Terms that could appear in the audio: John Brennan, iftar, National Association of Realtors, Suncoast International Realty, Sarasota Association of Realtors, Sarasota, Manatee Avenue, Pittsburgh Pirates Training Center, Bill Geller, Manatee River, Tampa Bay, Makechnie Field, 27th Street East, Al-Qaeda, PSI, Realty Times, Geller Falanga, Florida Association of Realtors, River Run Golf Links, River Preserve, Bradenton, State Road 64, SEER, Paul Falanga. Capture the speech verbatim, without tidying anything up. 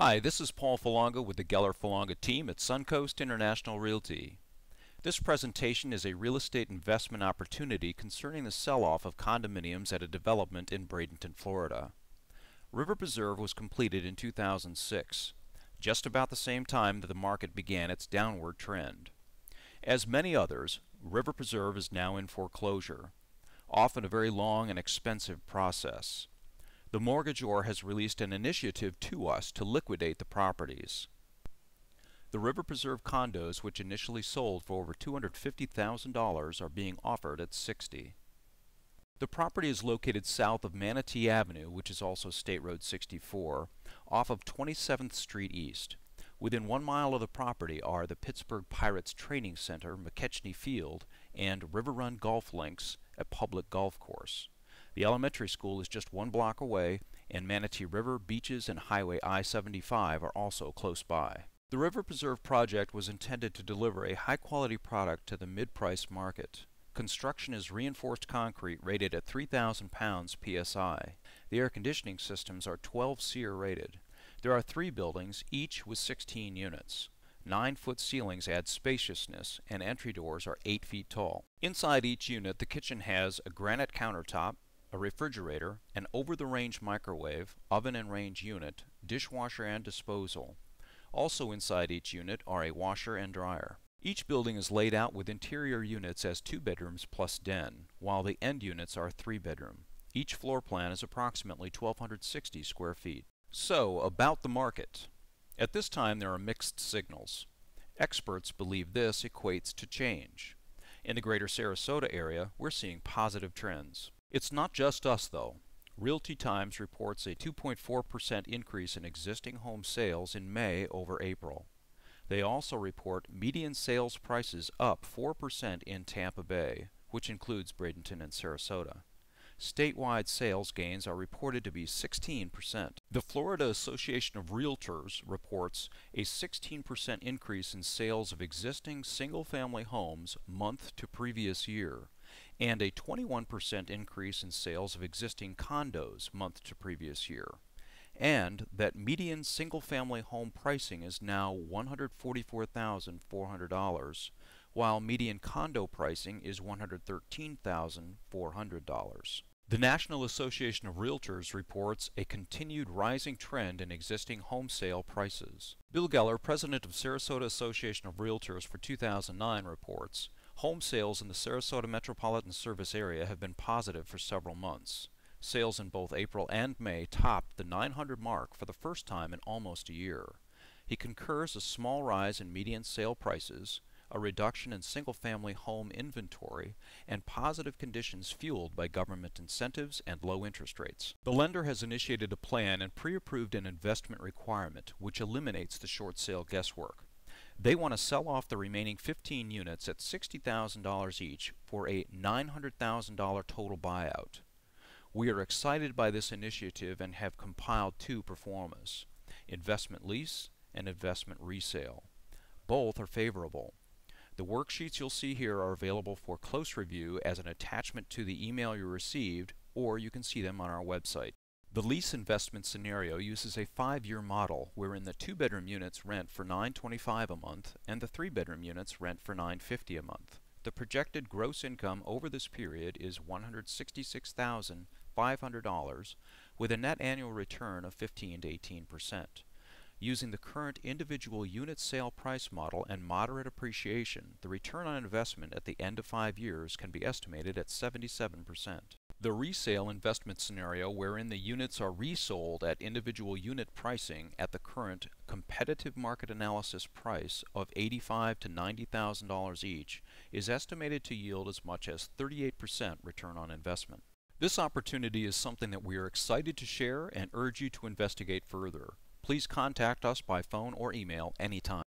Hi, this is Paul Falanga with the Geller Falanga team at Suncoast International Realty. This presentation is a real estate investment opportunity concerning the sell-off of condominiums at a development in Bradenton, Florida. River Preserve was completed in two thousand six, just about the same time that the market began its downward trend. As many others, River Preserve is now in foreclosure, often a very long and expensive process. The mortgagor has released an initiative to us to liquidate the properties. The River Preserve condos, which initially sold for over two hundred fifty thousand dollars, are being offered at sixty thousand dollars. The property is located south of Manatee Avenue, which is also State Road sixty-four, off of twenty-seventh Street East. Within one mile of the property are the Pittsburgh Pirates Training Center, Makechnie Field, and River Run Golf Links, a public golf course. The elementary school is just one block away, and Manatee River, beaches, and Highway I seventy-five are also close by. The River Preserve project was intended to deliver a high-quality product to the mid-price market. Construction is reinforced concrete rated at three thousand pounds P S I. The air conditioning systems are twelve SEER rated. There are three buildings, each with sixteen units. nine foot ceilings add spaciousness, and entry doors are eight feet tall. Inside each unit, the kitchen has a granite countertop, a refrigerator, an over-the-range microwave, oven and range unit, dishwasher and disposal. Also inside each unit are a washer and dryer. Each building is laid out with interior units as two bedrooms plus den, while the end units are three bedroom. Each floor plan is approximately one thousand two hundred sixty square feet. So, about the market. At this time there are mixed signals. Experts believe this equates to change. In the greater Sarasota area, we're seeing positive trends. It's not just us, though. Realty Times reports a two point four percent increase in existing home sales in May over April. They also report median sales prices up four percent in Tampa Bay, which includes Bradenton and Sarasota. Statewide sales gains are reported to be sixteen percent. The Florida Association of Realtors reports a sixteen percent increase in sales of existing single-family homes month to previous year, and a twenty-one percent increase in sales of existing condos month to previous year, and that median single-family home pricing is now one hundred forty-four thousand four hundred dollars, while median condo pricing is one hundred thirteen thousand four hundred dollars. The National Association of Realtors reports a continued rising trend in existing home sale prices. Bill Geller, president of Sarasota Association of Realtors for two thousand nine, reports, "Home sales in the Sarasota metropolitan service area have been positive for several months. Sales in both April and May topped the nine hundred mark for the first time in almost a year." He concurs a small rise in median sale prices, a reduction in single-family home inventory, and positive conditions fueled by government incentives and low interest rates. The lender has initiated a plan and pre-approved an investment requirement, which eliminates the short sale guesswork. They want to sell off the remaining fifteen units at sixty thousand dollars each for a nine hundred thousand dollars total buyout. We are excited by this initiative and have compiled two performas, investment lease and investment resale. Both are favorable. The worksheets you'll see here are available for close review as an attachment to the email you received, or you can see them on our website. The lease investment scenario uses a five-year model wherein the two-bedroom units rent for nine hundred twenty-five dollars a month and the three-bedroom units rent for nine hundred fifty dollars a month. The projected gross income over this period is one hundred sixty-six thousand five hundred dollars with a net annual return of fifteen to eighteen percent. Using the current individual unit sale price model and moderate appreciation, the return on investment at the end of five years can be estimated at seventy-seven percent. The resale investment scenario, wherein the units are resold at individual unit pricing at the current competitive market analysis price of eighty-five thousand to ninety thousand dollars each, is estimated to yield as much as thirty-eight percent return on investment. This opportunity is something that we are excited to share and urge you to investigate further. Please contact us by phone or email anytime.